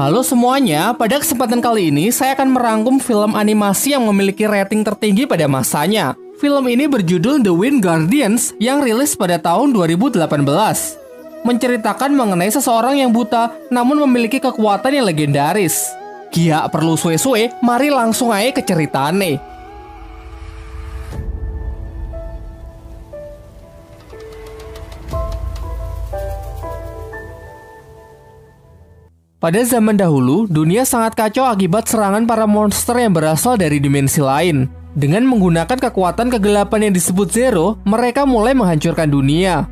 Halo semuanya, pada kesempatan kali ini saya akan merangkum film animasi yang memiliki rating tertinggi pada masanya. Film ini berjudul The Wind Guardians yang rilis pada tahun 2018. Menceritakan mengenai seseorang yang buta namun memiliki kekuatan yang legendaris. Kia perlu suwe-suwe, mari langsung aja ke ceritane. Pada zaman dahulu, dunia sangat kacau akibat serangan para monster yang berasal dari dimensi lain. Dengan menggunakan kekuatan kegelapan yang disebut Zero, mereka mulai menghancurkan dunia.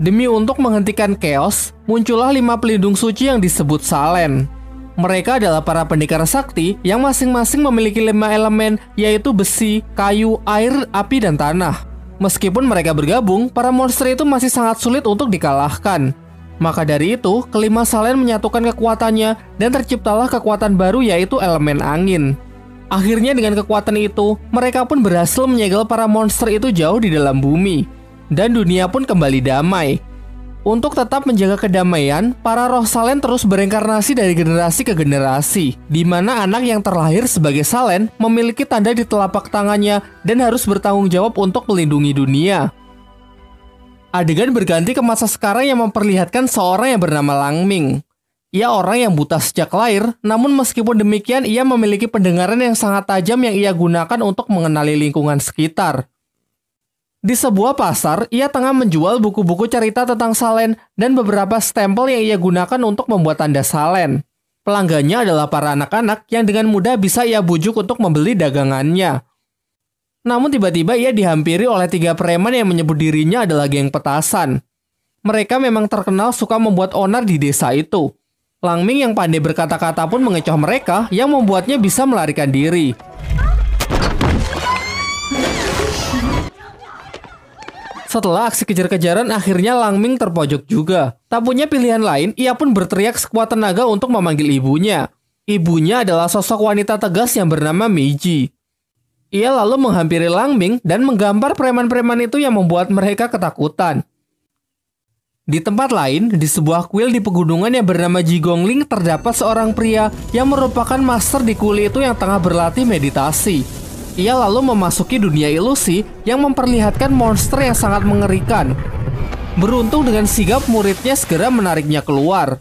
Demi untuk menghentikan chaos, muncullah 5 pelindung suci yang disebut Salen. Mereka adalah para pendekar sakti yang masing-masing memiliki 5 elemen, yaitu besi, kayu, air, api, dan tanah. Meskipun mereka bergabung, para monster itu masih sangat sulit untuk dikalahkan. Maka dari itu, kelima Salen menyatukan kekuatannya dan terciptalah kekuatan baru yaitu elemen angin. Akhirnya dengan kekuatan itu, mereka pun berhasil menyegel para monster itu jauh di dalam bumi. Dan dunia pun kembali damai. Untuk tetap menjaga kedamaian, para roh Salen terus bereinkarnasi dari generasi ke generasi, di mana anak yang terlahir sebagai Salen memiliki tanda di telapak tangannya dan harus bertanggung jawab untuk melindungi dunia. Adegan berganti ke masa sekarang yang memperlihatkan seorang yang bernama Lang Ming. Ia orang yang buta sejak lahir, namun meskipun demikian ia memiliki pendengaran yang sangat tajam yang ia gunakan untuk mengenali lingkungan sekitar. Di sebuah pasar, ia tengah menjual buku-buku cerita tentang Salen dan beberapa stempel yang ia gunakan untuk membuat tanda Salen. Pelanggannya adalah para anak-anak yang dengan mudah bisa ia bujuk untuk membeli dagangannya. Namun tiba-tiba ia dihampiri oleh 3 preman yang menyebut dirinya adalah geng petasan. Mereka memang terkenal suka membuat onar di desa itu. Lang Ming yang pandai berkata-kata pun mengecoh mereka yang membuatnya bisa melarikan diri. Setelah aksi kejar-kejaran, akhirnya Lang Ming terpojok juga. Tak punya pilihan lain, ia pun berteriak sekuat tenaga untuk memanggil ibunya. Ibunya adalah sosok wanita tegas yang bernama Meiji. Ia lalu menghampiri Lang Ming dan menggampar preman-preman itu yang membuat mereka ketakutan. Di tempat lain, di sebuah kuil di pegunungan yang bernama Ji Gong Ling terdapat seorang pria yang merupakan master di kuil itu yang tengah berlatih meditasi. Ia lalu memasuki dunia ilusi yang memperlihatkan monster yang sangat mengerikan. Beruntung dengan sigap muridnya segera menariknya keluar.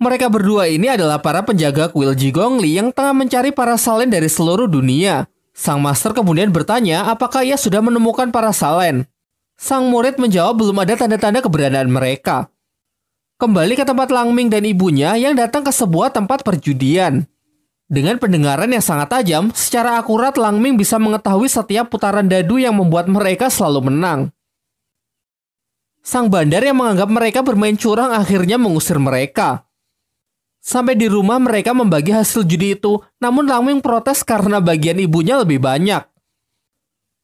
Mereka berdua ini adalah para penjaga kuil Ji Gong Ling yang tengah mencari para Salen dari seluruh dunia. Sang master kemudian bertanya apakah ia sudah menemukan para Salen. Sang murid menjawab belum ada tanda-tanda keberadaan mereka. Kembali ke tempat Lang Ming dan ibunya yang datang ke sebuah tempat perjudian. Dengan pendengaran yang sangat tajam, secara akurat Lang Ming bisa mengetahui setiap putaran dadu yang membuat mereka selalu menang. Sang bandar yang menganggap mereka bermain curang akhirnya mengusir mereka. Sampai di rumah mereka membagi hasil judi itu, namun Lang Ming protes karena bagian ibunya lebih banyak.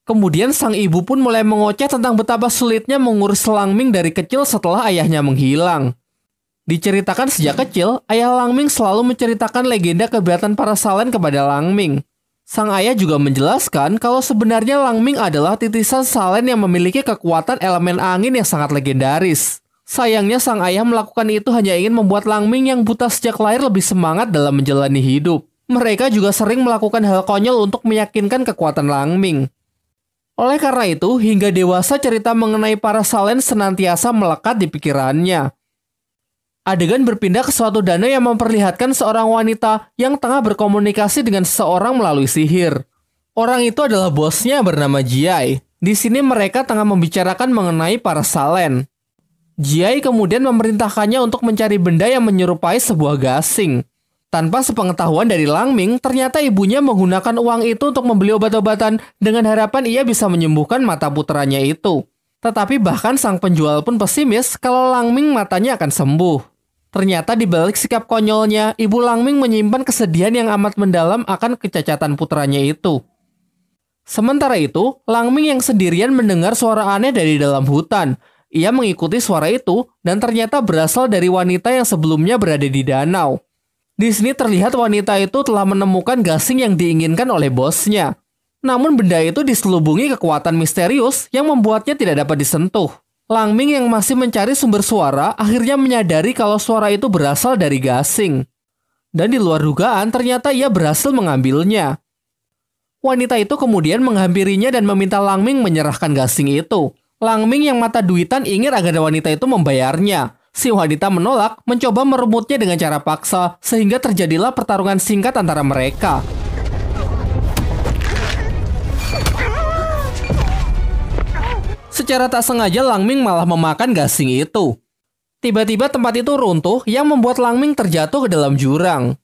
Kemudian sang ibu pun mulai mengoceh tentang betapa sulitnya mengurus Lang Ming dari kecil setelah ayahnya menghilang. Diceritakan sejak kecil, ayah Lang Ming selalu menceritakan legenda kebeatan para Salen kepada Lang Ming. Sang ayah juga menjelaskan kalau sebenarnya Lang Ming adalah titisan Salen yang memiliki kekuatan elemen angin yang sangat legendaris. Sayangnya sang ayah melakukan itu hanya ingin membuat Lang Ming yang buta sejak lahir lebih semangat dalam menjalani hidup. Mereka juga sering melakukan hal konyol untuk meyakinkan kekuatan Lang Ming. Oleh karena itu, hingga dewasa cerita mengenai para Salen senantiasa melekat di pikirannya. Adegan berpindah ke suatu danau yang memperlihatkan seorang wanita yang tengah berkomunikasi dengan seseorang melalui sihir. Orang itu adalah bosnya bernama Jiayi. Di sini mereka tengah membicarakan mengenai para Salen. Jiayi kemudian memerintahkannya untuk mencari benda yang menyerupai sebuah gasing. Tanpa sepengetahuan dari Lang Ming, ternyata ibunya menggunakan uang itu untuk membeli obat-obatan dengan harapan ia bisa menyembuhkan mata putranya itu. Tetapi bahkan sang penjual pun pesimis kalau Lang Ming matanya akan sembuh. Ternyata di balik sikap konyolnya, ibu Lang Ming menyimpan kesedihan yang amat mendalam akan kecacatan putranya itu. Sementara itu, Lang Ming yang sendirian mendengar suara aneh dari dalam hutan. Ia mengikuti suara itu dan ternyata berasal dari wanita yang sebelumnya berada di danau. Di sini terlihat wanita itu telah menemukan gasing yang diinginkan oleh bosnya. Namun benda itu diselubungi kekuatan misterius yang membuatnya tidak dapat disentuh. Lang Ming yang masih mencari sumber suara akhirnya menyadari kalau suara itu berasal dari gasing. Dan di luar dugaan ternyata ia berhasil mengambilnya. Wanita itu kemudian menghampirinya dan meminta Lang Ming menyerahkan gasing itu. Lang Ming yang mata duitan ingin agar wanita itu membayarnya. Si wanita menolak, mencoba merebutnya dengan cara paksa, sehingga terjadilah pertarungan singkat antara mereka. Secara tak sengaja Lang Ming malah memakan gasing itu. Tiba-tiba tempat itu runtuh yang membuat Lang Ming terjatuh ke dalam jurang.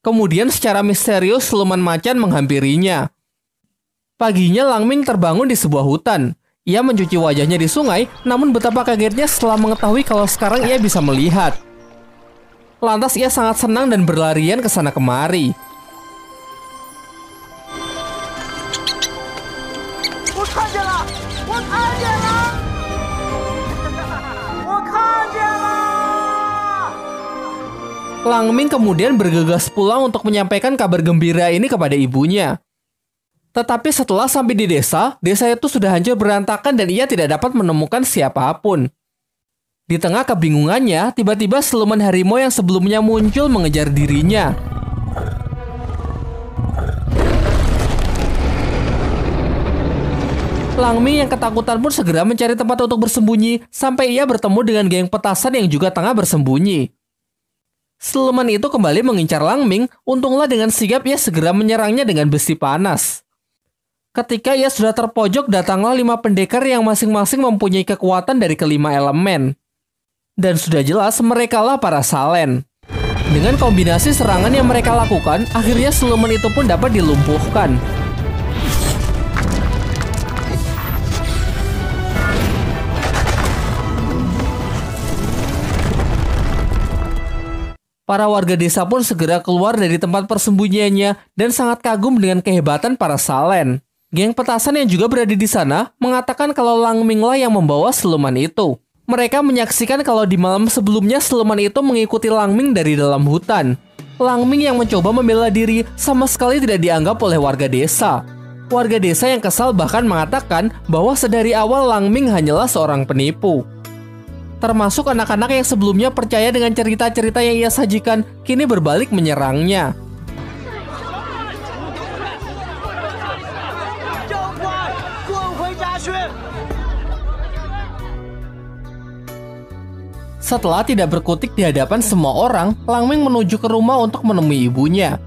Kemudian secara misterius siluman macan menghampirinya. Paginya Lang Ming terbangun di sebuah hutan. Ia mencuci wajahnya di sungai, namun betapa kagetnya setelah mengetahui kalau sekarang ia bisa melihat. Lantas ia sangat senang dan berlarian ke sana kemari. Lang Ming kemudian bergegas pulang untuk menyampaikan kabar gembira ini kepada ibunya. Tetapi setelah sampai di desa itu sudah hancur berantakan dan ia tidak dapat menemukan siapapun. Di tengah kebingungannya, tiba-tiba siluman harimau yang sebelumnya muncul mengejar dirinya. Lang Ming yang ketakutan pun segera mencari tempat untuk bersembunyi, sampai ia bertemu dengan geng petasan yang juga tengah bersembunyi. Siluman itu kembali mengincar Lang Ming, untunglah dengan sigap ia segera menyerangnya dengan besi panas. Ketika ia sudah terpojok, datanglah 5 pendekar yang masing-masing mempunyai kekuatan dari kelima elemen. Dan sudah jelas merekalah para Salen. Dengan kombinasi serangan yang mereka lakukan, akhirnya siluman itu pun dapat dilumpuhkan. Para warga desa pun segera keluar dari tempat persembunyiannya dan sangat kagum dengan kehebatan para Salen. Geng petasan yang juga berada di sana mengatakan kalau Lang Ming lah yang membawa siluman itu. Mereka menyaksikan kalau di malam sebelumnya siluman itu mengikuti Lang Ming dari dalam hutan. Lang Ming yang mencoba membela diri sama sekali tidak dianggap oleh warga desa. Warga desa yang kesal bahkan mengatakan bahwa sedari awal Lang Ming hanyalah seorang penipu. Termasuk anak-anak yang sebelumnya percaya dengan cerita-cerita yang ia sajikan, kini berbalik menyerangnya. Setelah tidak berkutik di hadapan semua orang, Lang Ming menuju ke rumah untuk menemui ibunya.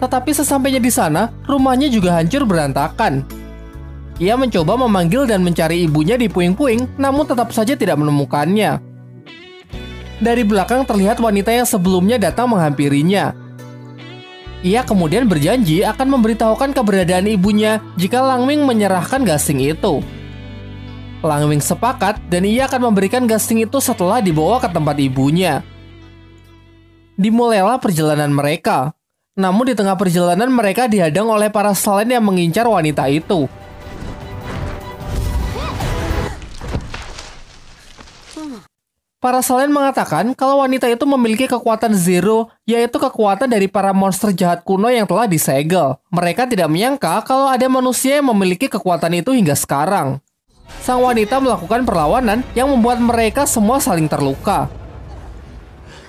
Tetapi sesampainya di sana, rumahnya juga hancur berantakan. Ia mencoba memanggil dan mencari ibunya di puing-puing, namun tetap saja tidak menemukannya. Dari belakang terlihat wanita yang sebelumnya datang menghampirinya. Ia kemudian berjanji akan memberitahukan keberadaan ibunya jika Lang Ming menyerahkan gasing itu. Lang Ming sepakat dan ia akan memberikan gasing itu setelah dibawa ke tempat ibunya. Dimulailah perjalanan mereka. Namun di tengah perjalanan mereka dihadang oleh para Salen yang mengincar wanita itu. Para Salen mengatakan kalau wanita itu memiliki kekuatan Zero, yaitu kekuatan dari para monster jahat kuno yang telah disegel. Mereka tidak menyangka kalau ada manusia yang memiliki kekuatan itu hingga sekarang. Sang wanita melakukan perlawanan yang membuat mereka semua saling terluka.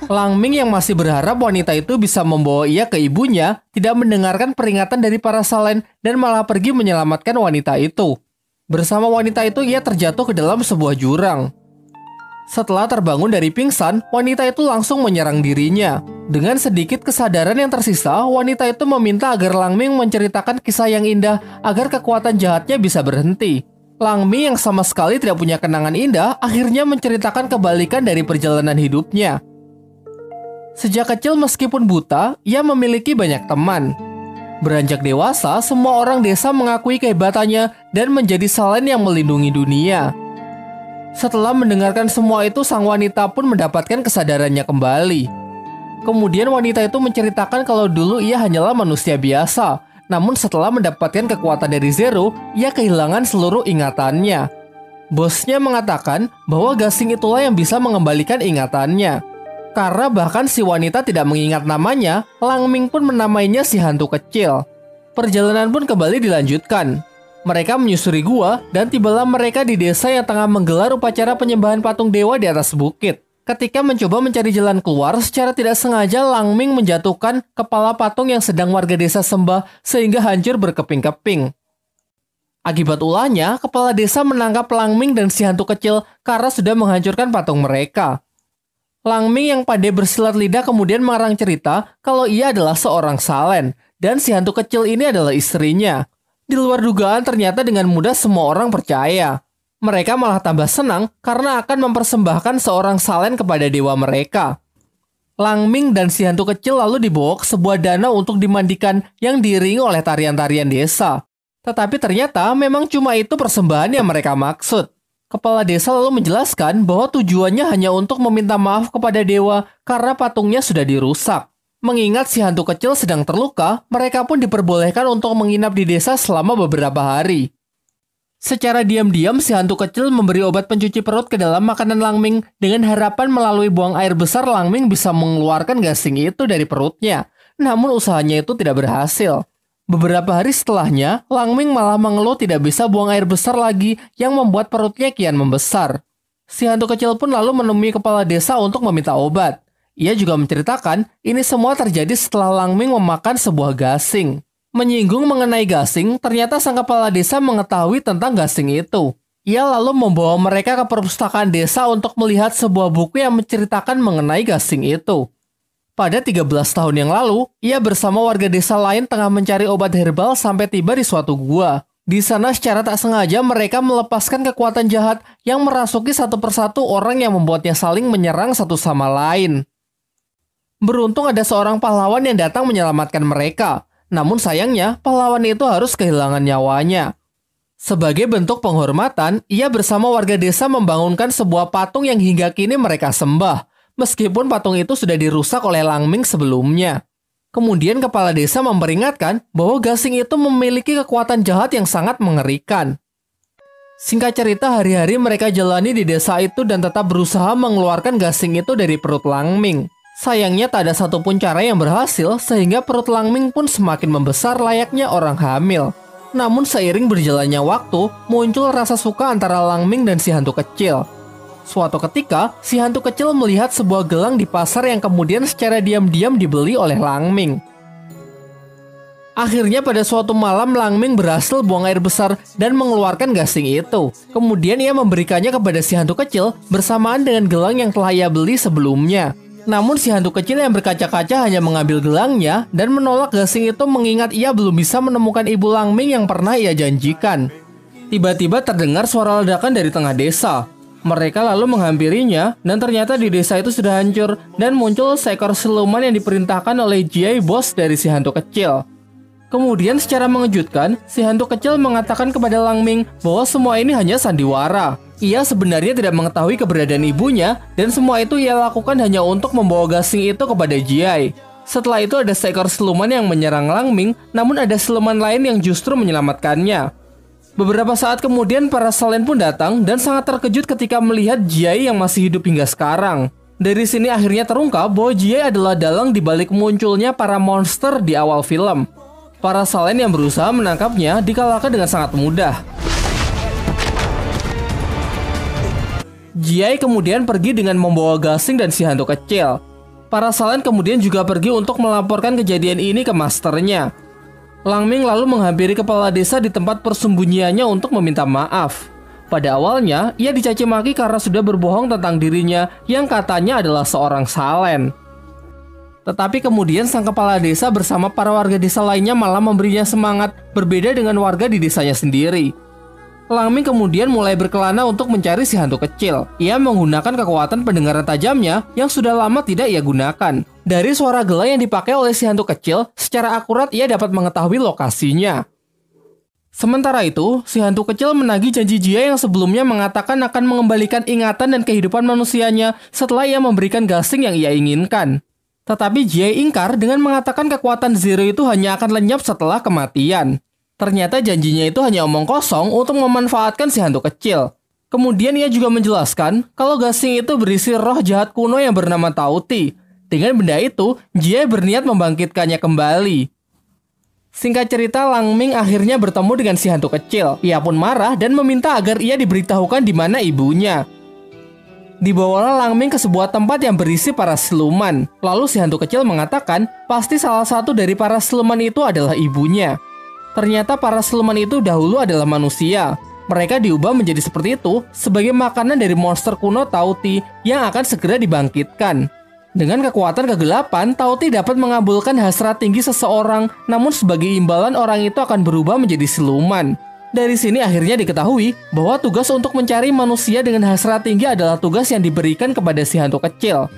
Lang Ming yang masih berharap wanita itu bisa membawa ia ke ibunya, tidak mendengarkan peringatan dari para Salen dan malah pergi menyelamatkan wanita itu. Bersama wanita itu ia terjatuh ke dalam sebuah jurang. Setelah terbangun dari pingsan, wanita itu langsung menyerang dirinya. Dengan sedikit kesadaran yang tersisa, wanita itu meminta agar Lang Ming menceritakan kisah yang indah agar kekuatan jahatnya bisa berhenti. Lang Ming yang sama sekali tidak punya kenangan indah, akhirnya menceritakan kebalikan dari perjalanan hidupnya. Sejak kecil meskipun buta, ia memiliki banyak teman. Beranjak dewasa, semua orang desa mengakui kehebatannya dan menjadi Salen yang melindungi dunia. Setelah mendengarkan semua itu, sang wanita pun mendapatkan kesadarannya kembali. Kemudian wanita itu menceritakan kalau dulu ia hanyalah manusia biasa. Namun setelah mendapatkan kekuatan dari Zero, ia kehilangan seluruh ingatannya. Bosnya mengatakan bahwa gasing itulah yang bisa mengembalikan ingatannya. Karena bahkan si wanita tidak mengingat namanya, Lang Ming pun menamainya si hantu kecil. Perjalanan pun kembali dilanjutkan. Mereka menyusuri gua, dan tibalah mereka di desa yang tengah menggelar upacara penyembahan patung dewa di atas bukit. Ketika mencoba mencari jalan keluar, secara tidak sengaja Lang Ming menjatuhkan kepala patung yang sedang warga desa sembah sehingga hancur berkeping-keping. Akibat ulahnya, kepala desa menangkap Lang Ming dan si hantu kecil karena sudah menghancurkan patung mereka. Lang Ming yang pandai bersilat lidah kemudian mengarang cerita kalau ia adalah seorang Salen, dan si hantu kecil ini adalah istrinya. Di luar dugaan, ternyata dengan mudah semua orang percaya. Mereka malah tambah senang karena akan mempersembahkan seorang Salen kepada dewa mereka. Lang Ming dan si hantu kecil lalu dibawa ke sebuah danau untuk dimandikan yang diiringi oleh tarian-tarian desa. Tetapi ternyata memang cuma itu persembahan yang mereka maksud. Kepala desa lalu menjelaskan bahwa tujuannya hanya untuk meminta maaf kepada dewa karena patungnya sudah dirusak. Mengingat si hantu kecil sedang terluka, mereka pun diperbolehkan untuk menginap di desa selama beberapa hari. Secara diam-diam, si hantu kecil memberi obat pencuci perut ke dalam makanan Lang Ming dengan harapan melalui buang air besar Lang Ming bisa mengeluarkan gasing itu dari perutnya. Namun usahanya itu tidak berhasil. Beberapa hari setelahnya, Lang Ming malah mengeluh tidak bisa buang air besar lagi yang membuat perutnya kian membesar. Si hantu kecil pun lalu menemui kepala desa untuk meminta obat. Ia juga menceritakan, ini semua terjadi setelah Lang Ming memakan sebuah gasing. Menyinggung mengenai gasing, ternyata sang kepala desa mengetahui tentang gasing itu. Ia lalu membawa mereka ke perpustakaan desa untuk melihat sebuah buku yang menceritakan mengenai gasing itu. Pada 13 tahun yang lalu, ia bersama warga desa lain tengah mencari obat herbal sampai tiba di suatu gua. Di sana secara tak sengaja mereka melepaskan kekuatan jahat yang merasuki satu persatu orang yang membuatnya saling menyerang satu sama lain. Beruntung ada seorang pahlawan yang datang menyelamatkan mereka. Namun sayangnya, pahlawan itu harus kehilangan nyawanya. Sebagai bentuk penghormatan, ia bersama warga desa membangunkan sebuah patung yang hingga kini mereka sembah. Meskipun patung itu sudah dirusak oleh Lang Ming sebelumnya. Kemudian kepala desa memperingatkan bahwa gasing itu memiliki kekuatan jahat yang sangat mengerikan. Singkat cerita, hari-hari mereka jalani di desa itu dan tetap berusaha mengeluarkan gasing itu dari perut Lang Ming. Sayangnya tak ada satupun cara yang berhasil, sehingga perut Lang Ming pun semakin membesar layaknya orang hamil. Namun seiring berjalannya waktu, muncul rasa suka antara Lang Ming dan si hantu kecil. Suatu ketika, si hantu kecil melihat sebuah gelang di pasar yang kemudian secara diam-diam dibeli oleh Lang Ming. Akhirnya pada suatu malam, Lang Ming berhasil buang air besar dan mengeluarkan gasing itu. Kemudian ia memberikannya kepada si hantu kecil bersamaan dengan gelang yang telah ia beli sebelumnya. Namun si hantu kecil yang berkaca-kaca hanya mengambil gelangnya dan menolak gasing itu mengingat ia belum bisa menemukan ibu Lang Ming yang pernah ia janjikan. Tiba-tiba terdengar suara ledakan dari tengah desa. Mereka lalu menghampirinya dan ternyata di desa itu sudah hancur dan muncul seekor siluman yang diperintahkan oleh Jiayi, bos dari si hantu kecil. Kemudian secara mengejutkan, si hantu kecil mengatakan kepada Lang Ming bahwa semua ini hanya sandiwara. Ia sebenarnya tidak mengetahui keberadaan ibunya dan semua itu ia lakukan hanya untuk membawa gasing itu kepada Jiayi. Setelah itu ada seekor siluman yang menyerang Lang Ming, namun ada siluman lain yang justru menyelamatkannya. Beberapa saat kemudian para Salen pun datang dan sangat terkejut ketika melihat Jiayi yang masih hidup hingga sekarang. Dari sini akhirnya terungkap bahwa Jiayi adalah dalang di balik munculnya para monster di awal film. Para Salen yang berusaha menangkapnya dikalahkan dengan sangat mudah. Jiayi kemudian pergi dengan membawa gasing dan si hantu kecil. Para Salen kemudian juga pergi untuk melaporkan kejadian ini ke masternya. Lang Ming lalu menghampiri kepala desa di tempat persembunyiannya untuk meminta maaf. Pada awalnya, ia dicaci maki karena sudah berbohong tentang dirinya yang katanya adalah seorang Salen. Tetapi kemudian sang kepala desa bersama para warga desa lainnya malah memberinya semangat, berbeda dengan warga di desanya sendiri. Lang Ming kemudian mulai berkelana untuk mencari si hantu kecil. Ia menggunakan kekuatan pendengaran tajamnya yang sudah lama tidak ia gunakan. Dari suara gelang yang dipakai oleh si hantu kecil, secara akurat ia dapat mengetahui lokasinya. Sementara itu, si hantu kecil menagih janji Jiayi yang sebelumnya mengatakan akan mengembalikan ingatan dan kehidupan manusianya setelah ia memberikan gasing yang ia inginkan. Tetapi Jiayi ingkar dengan mengatakan kekuatan Zero itu hanya akan lenyap setelah kematian. Ternyata janjinya itu hanya omong kosong untuk memanfaatkan si hantu kecil. Kemudian ia juga menjelaskan kalau gasing itu berisi roh jahat kuno yang bernama Taotie. Dengan benda itu, Jiayi berniat membangkitkannya kembali. Singkat cerita, Lang Ming akhirnya bertemu dengan si hantu kecil. Ia pun marah dan meminta agar ia diberitahukan di mana ibunya. Dibawalah Lang Ming ke sebuah tempat yang berisi para siluman. Lalu si hantu kecil mengatakan, pasti salah satu dari para siluman itu adalah ibunya. Ternyata para siluman itu dahulu adalah manusia. Mereka diubah menjadi seperti itu sebagai makanan dari monster kuno Taotie yang akan segera dibangkitkan. Dengan kekuatan kegelapan, Taotie dapat mengabulkan hasrat tinggi seseorang, namun sebagai imbalan orang itu akan berubah menjadi siluman. Dari sini akhirnya diketahui bahwa tugas untuk mencari manusia dengan hasrat tinggi adalah tugas yang diberikan kepada si hantu kecil.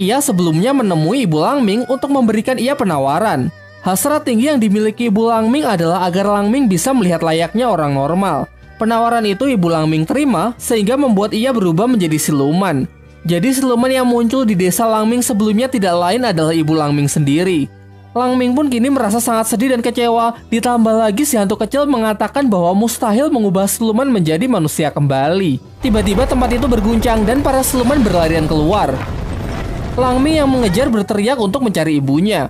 Ia sebelumnya menemui Ibu Lang Ming untuk memberikan ia penawaran. Hasrat tinggi yang dimiliki Ibu Lang Ming adalah agar Lang Ming bisa melihat layaknya orang normal. Penawaran itu Ibu Lang Ming terima sehingga membuat ia berubah menjadi siluman. Jadi siluman yang muncul di desa Lang Ming sebelumnya tidak lain adalah Ibu Lang Ming sendiri. Lang Ming pun kini merasa sangat sedih dan kecewa. Ditambah lagi si hantu kecil mengatakan bahwa mustahil mengubah siluman menjadi manusia kembali. Tiba-tiba tempat itu berguncang dan para siluman berlarian keluar. Lang Ming yang mengejar berteriak untuk mencari ibunya.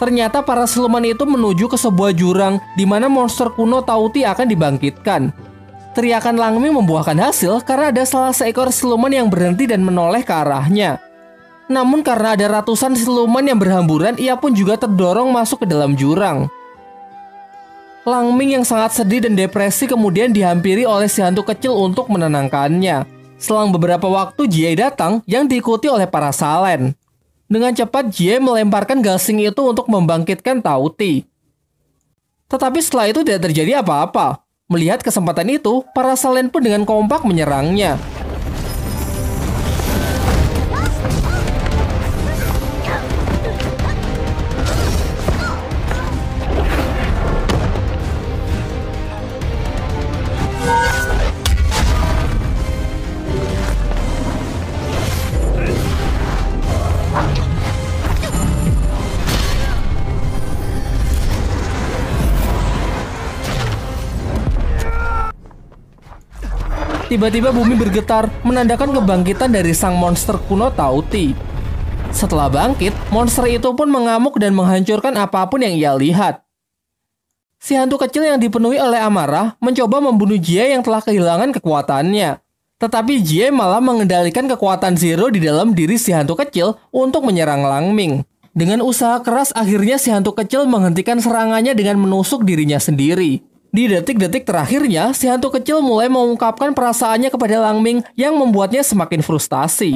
Ternyata para siluman itu menuju ke sebuah jurang di mana monster kuno Taotie akan dibangkitkan. Teriakan Lang Ming membuahkan hasil karena ada salah seekor siluman yang berhenti dan menoleh ke arahnya. Namun karena ada ratusan siluman yang berhamburan, ia pun juga terdorong masuk ke dalam jurang. Lang Ming yang sangat sedih dan depresi kemudian dihampiri oleh si hantu kecil untuk menenangkannya. Selang beberapa waktu, Jiayi datang yang diikuti oleh para Salen. Dengan cepat, Jiayi melemparkan gasing itu untuk membangkitkan Taotie. Tetapi setelah itu tidak terjadi apa-apa. Melihat kesempatan itu, para Salen pun dengan kompak menyerangnya. Tiba-tiba bumi bergetar, menandakan kebangkitan dari sang monster kuno Taotie. Setelah bangkit, monster itu pun mengamuk dan menghancurkan apapun yang ia lihat. Si hantu kecil yang dipenuhi oleh amarah mencoba membunuh Jiayi yang telah kehilangan kekuatannya. Tetapi Jiayi malah mengendalikan kekuatan Zero di dalam diri si hantu kecil untuk menyerang Lang Ming. Dengan usaha keras, akhirnya si hantu kecil menghentikan serangannya dengan menusuk dirinya sendiri. Di detik-detik terakhirnya, si hantu kecil mulai mengungkapkan perasaannya kepada Lang Ming yang membuatnya semakin frustasi.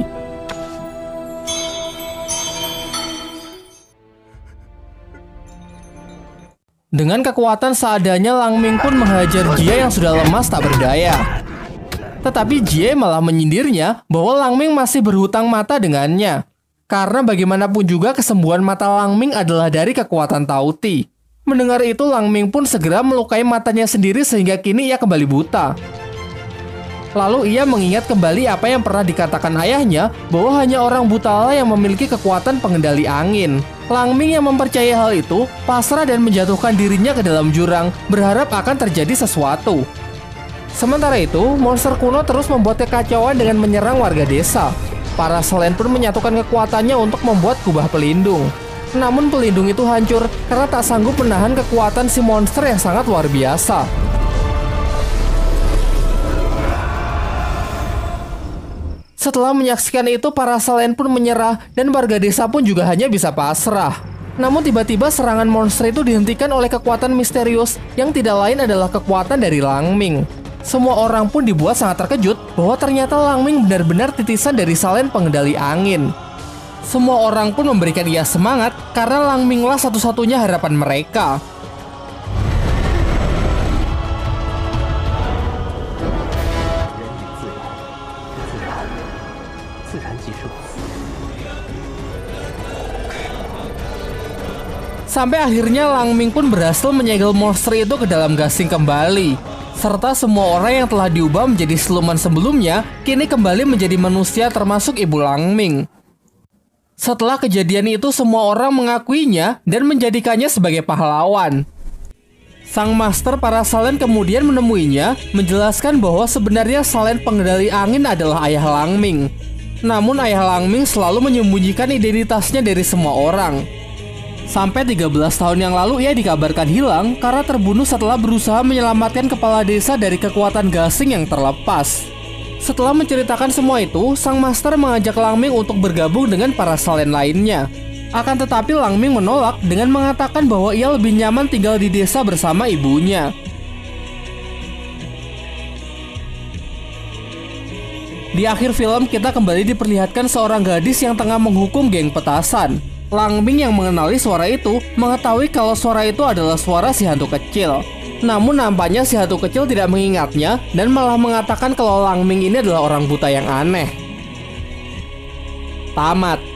Dengan kekuatan seadanya, Lang Ming pun menghajar Jiayi yang sudah lemas tak berdaya. Tetapi Jiayi malah menyindirnya bahwa Lang Ming masih berhutang mata dengannya. Karena bagaimanapun juga kesembuhan mata Lang Ming adalah dari kekuatan Taotie. Mendengar itu, Lang Ming pun segera melukai matanya sendiri sehingga kini ia kembali buta. Lalu ia mengingat kembali apa yang pernah dikatakan ayahnya bahwa hanya orang butalah yang memiliki kekuatan pengendali angin. Lang Ming yang mempercayai hal itu pasrah dan menjatuhkan dirinya ke dalam jurang, berharap akan terjadi sesuatu. Sementara itu, monster kuno terus membuat kekacauan dengan menyerang warga desa. Para Salen pun menyatukan kekuatannya untuk membuat kubah pelindung. Namun pelindung itu hancur karena tak sanggup menahan kekuatan si monster yang sangat luar biasa. Setelah menyaksikan itu, para Salen pun menyerah dan warga desa pun juga hanya bisa pasrah. Namun tiba-tiba serangan monster itu dihentikan oleh kekuatan misterius yang tidak lain adalah kekuatan dari Lang Ming. Semua orang pun dibuat sangat terkejut bahwa ternyata Lang Ming benar-benar titisan dari Salen pengendali angin. Semua orang pun memberikan ia semangat karena Lang Ming lah satu-satunya harapan mereka. Sampai akhirnya Lang Ming pun berhasil menyegel monster itu ke dalam gasing kembali. Serta semua orang yang telah diubah menjadi siluman sebelumnya kini kembali menjadi manusia termasuk Ibu Lang Ming. Setelah kejadian itu, semua orang mengakuinya dan menjadikannya sebagai pahlawan. Sang master para Salen kemudian menemuinya, menjelaskan bahwa sebenarnya Salen pengendali angin adalah ayah Lang Ming. Namun ayah Lang Ming selalu menyembunyikan identitasnya dari semua orang. Sampai 13 tahun yang lalu ia dikabarkan hilang karena terbunuh setelah berusaha menyelamatkan kepala desa dari kekuatan gasing yang terlepas. Setelah menceritakan semua itu, sang master mengajak Lang Ming untuk bergabung dengan para Salen lainnya. Akan tetapi Lang Ming menolak dengan mengatakan bahwa ia lebih nyaman tinggal di desa bersama ibunya. Di akhir film, kita kembali diperlihatkan seorang gadis yang tengah menghukum geng petasan. Lang Ming yang mengenali suara itu mengetahui kalau suara itu adalah suara si hantu kecil. Namun nampaknya si hantu kecil tidak mengingatnya dan malah mengatakan kalau Lang Ming ini adalah orang buta yang aneh. Tamat.